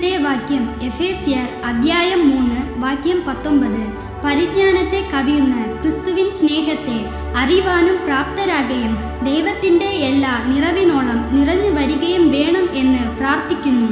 ഇന്നത്തെ വാക്യം എഫേസ്യർ അദ്ധ്യായം 3 വാക്യം 19. പരിജ്ഞാനത്തെ കവിയുന്ന ക്രിസ്തുവിൻ സ്നേഹത്തെ അറിവാനും പ്രാപ്തരാകുകയും ദൈവത്തിന്റെ എല്ലാ നിറവിനോളം നിറഞ്ഞു വരികയും വേണം എന്ന് പ്രാർത്ഥിക്കുന്നു.